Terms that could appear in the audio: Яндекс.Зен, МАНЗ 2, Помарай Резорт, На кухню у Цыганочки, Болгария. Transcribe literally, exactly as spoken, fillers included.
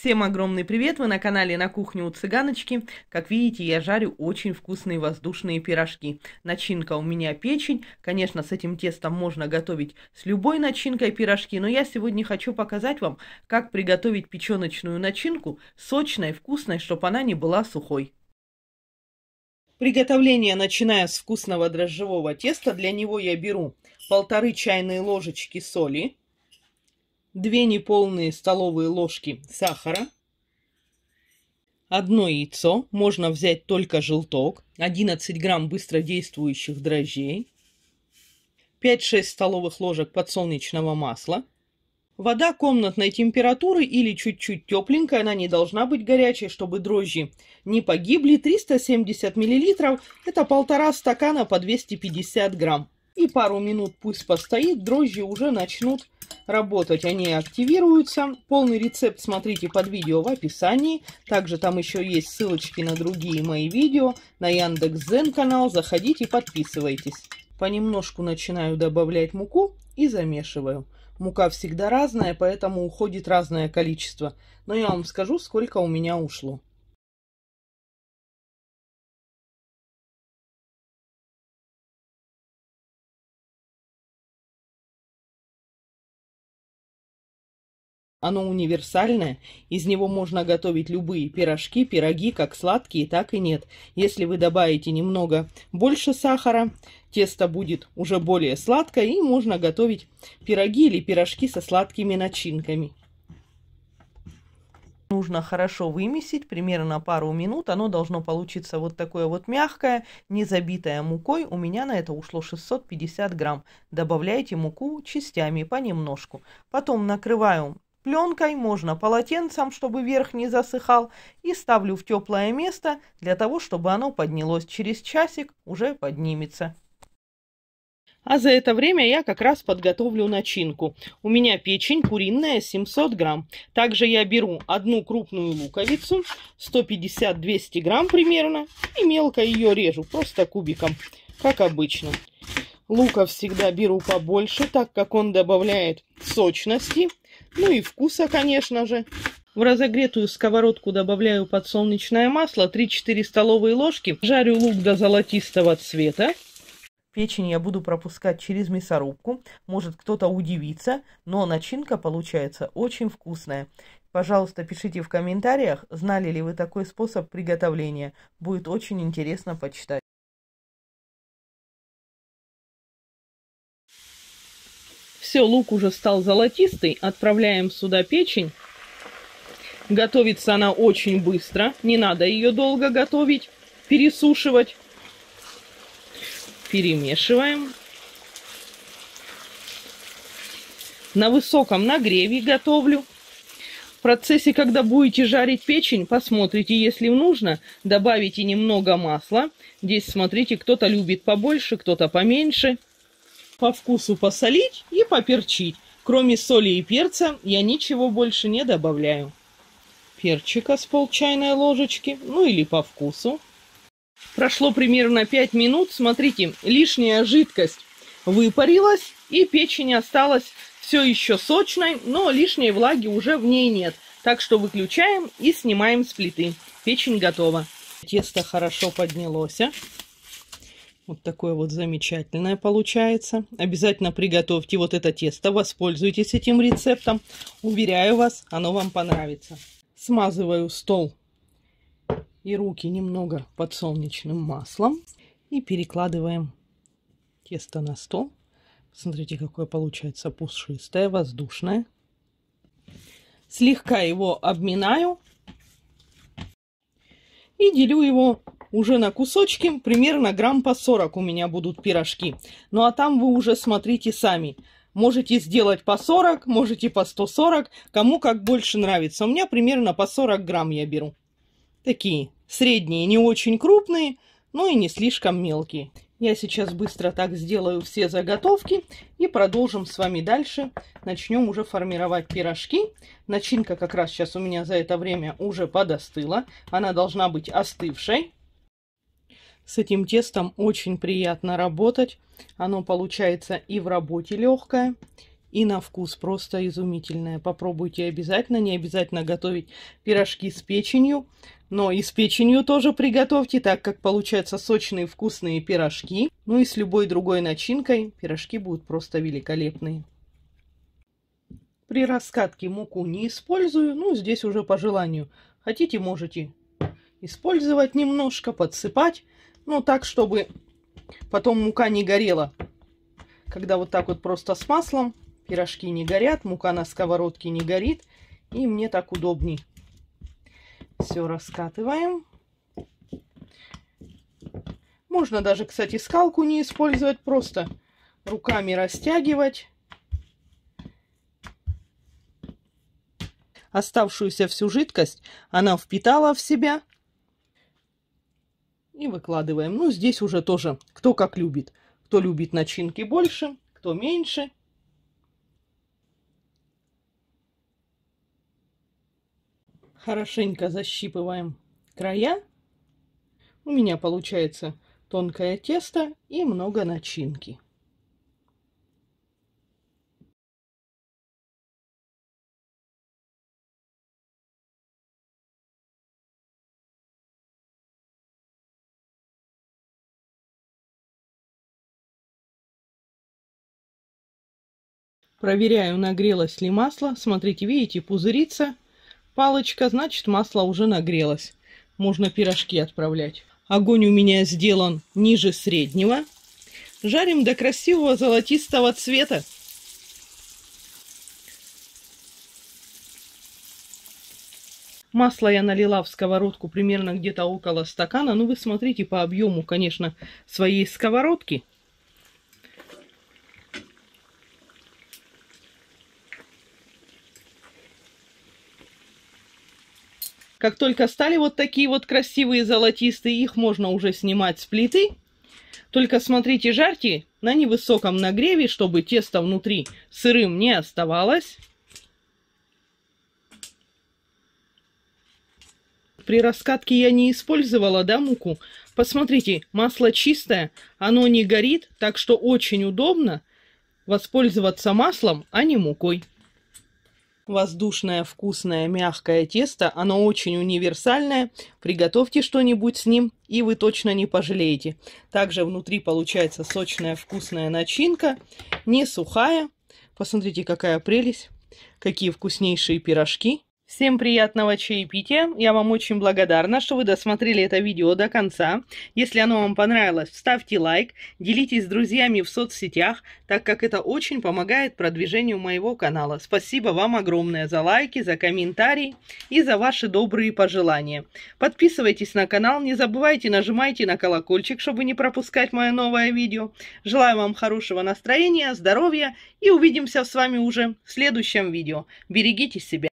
Всем огромный привет! Вы на канале «На кухню у Цыганочки». Как видите, я жарю очень вкусные воздушные пирожки. Начинка у меня печень. Конечно, с этим тестом можно готовить с любой начинкой пирожки, но я сегодня хочу показать вам, как приготовить печеночную начинку сочной, вкусной, чтобы она не была сухой. Приготовление начиная с вкусного дрожжевого теста. Для него я беру полторы чайные ложечки соли, две неполные столовые ложки сахара, одно яйцо, можно взять только желток, одиннадцать грамм быстродействующих дрожжей, пять-шесть столовых ложек подсолнечного масла, вода комнатной температуры или чуть-чуть тепленькая, она не должна быть горячей, чтобы дрожжи не погибли, триста семьдесят миллилитров, это полтора стакана по двести пятьдесят грамм. И пару минут пусть постоит, дрожжи уже начнут работать, они активируются. Полный рецепт смотрите под видео в описании. Также там еще есть ссылочки на другие мои видео, на Яндекс.Зен канал. Заходите, подписывайтесь. Понемножку начинаю добавлять муку и замешиваю. Мука всегда разная, поэтому уходит разное количество. Но я вам скажу, сколько у меня ушло. Оно универсальное, из него можно готовить любые пирожки, пироги, как сладкие, так и нет. Если вы добавите немного больше сахара, тесто будет уже более сладкое, и можно готовить пироги или пирожки со сладкими начинками. Нужно хорошо вымесить, примерно пару минут. Оно должно получиться вот такое вот мягкое, не забитое мукой. У меня на это ушло шестьсот пятьдесят грамм. Добавляйте муку частями, понемножку. Потом накрываю пленкой, можно полотенцем, чтобы верх не засыхал, и ставлю в теплое место для того, чтобы оно поднялось. Через часик уже поднимется. А за это время я как раз подготовлю начинку. У меня печень куриная, семьсот грамм. Также я беру одну крупную луковицу, сто пятьдесят-двести грамм примерно, и мелко ее режу, просто кубиком, как обычно. Лука всегда беру побольше, так как он добавляет сочности, ну и вкуса, конечно же. В разогретую сковородку добавляю подсолнечное масло, три-четыре столовые ложки. Жарю лук до золотистого цвета. Печень я буду пропускать через мясорубку. Может, кто-то удивится, но начинка получается очень вкусная. Пожалуйста, пишите в комментариях, знали ли вы такой способ приготовления. Будет очень интересно почитать. Все, лук уже стал золотистый. Отправляем сюда печень. Готовится она очень быстро. Не надо ее долго готовить, пересушивать. Перемешиваем. На высоком нагреве готовлю. В процессе, когда будете жарить печень, посмотрите, если нужно, добавите немного масла. Здесь, смотрите, кто-то любит побольше, кто-то поменьше. По вкусу посолить и поперчить. Кроме соли и перца я ничего больше не добавляю. Перчика с пол чайной ложечки, ну или по вкусу. Прошло примерно пять минут. Смотрите, лишняя жидкость выпарилась, и печень осталась все еще сочной, но лишней влаги уже в ней нет. Так что выключаем и снимаем с плиты. Печень готова. Тесто хорошо поднялось. Вот такое вот замечательное получается. Обязательно приготовьте вот это тесто, воспользуйтесь этим рецептом. Уверяю вас, оно вам понравится. Смазываю стол и руки немного подсолнечным маслом. И перекладываем тесто на стол. Посмотрите, какое получается пушистое, воздушное. Слегка его обминаю. И делю его уже на кусочки. Примерно грамм по сорок у меня будут пирожки. Ну а там вы уже смотрите сами. Можете сделать по сорок, можете по сто сорок. Кому как больше нравится. У меня примерно по сорок грамм я беру. Такие средние, не очень крупные, но и не слишком мелкие. Я сейчас быстро так сделаю все заготовки и продолжим с вами дальше. Начнем уже формировать пирожки. Начинка как раз сейчас у меня за это время уже подостыла. Она должна быть остывшей. С этим тестом очень приятно работать. Оно получается и в работе легкое, и на вкус просто изумительная. Попробуйте обязательно, не обязательно готовить пирожки с печенью, но и с печенью тоже приготовьте, так как получаются сочные вкусные пирожки. Ну и с любой другой начинкой пирожки будут просто великолепные. При раскатке муку не использую, ну здесь уже по желанию. Хотите, можете использовать немножко, подсыпать, ну так, чтобы потом мука не горела. Когда вот так вот просто с маслом, пирожки не горят, мука на сковородке не горит, и мне так удобней. Все раскатываем. Можно даже, кстати, скалку не использовать, просто руками растягивать. Оставшуюся всю жидкость она впитала в себя. И выкладываем. Ну, здесь уже тоже кто как любит. Кто любит начинки больше, кто меньше. Хорошенько защипываем края. У меня получается тонкое тесто и много начинки. Проверяю, нагрелось ли масло. Смотрите, видите, пузырится палочка, значит, масло уже нагрелось. Можно пирожки отправлять. Огонь у меня сделан ниже среднего. Жарим до красивого золотистого цвета. Масло я налила в сковородку примерно где-то около стакана. Ну, вы смотрите по объему, конечно, своей сковородки. Как только стали вот такие вот красивые золотистые, их можно уже снимать с плиты. Только смотрите, жарьте на невысоком нагреве, чтобы тесто внутри сырым не оставалось. При раскатке я не использовала, да, муку. Посмотрите, масло чистое, оно не горит, так что очень удобно воспользоваться маслом, а не мукой. Воздушное, вкусное, мягкое тесто. Оно очень универсальное. Приготовьте что-нибудь с ним, и вы точно не пожалеете. Также внутри получается сочная, вкусная начинка. Не сухая. Посмотрите, какая прелесть. Какие вкуснейшие пирожки. Всем приятного чаепития. Я вам очень благодарна, что вы досмотрели это видео до конца. Если оно вам понравилось, ставьте лайк, делитесь с друзьями в соцсетях, так как это очень помогает продвижению моего канала. Спасибо вам огромное за лайки, за комментарии и за ваши добрые пожелания. Подписывайтесь на канал, не забывайте, нажимайте на колокольчик, чтобы не пропускать мое новое видео. Желаю вам хорошего настроения, здоровья и увидимся с вами уже в следующем видео. Берегите себя.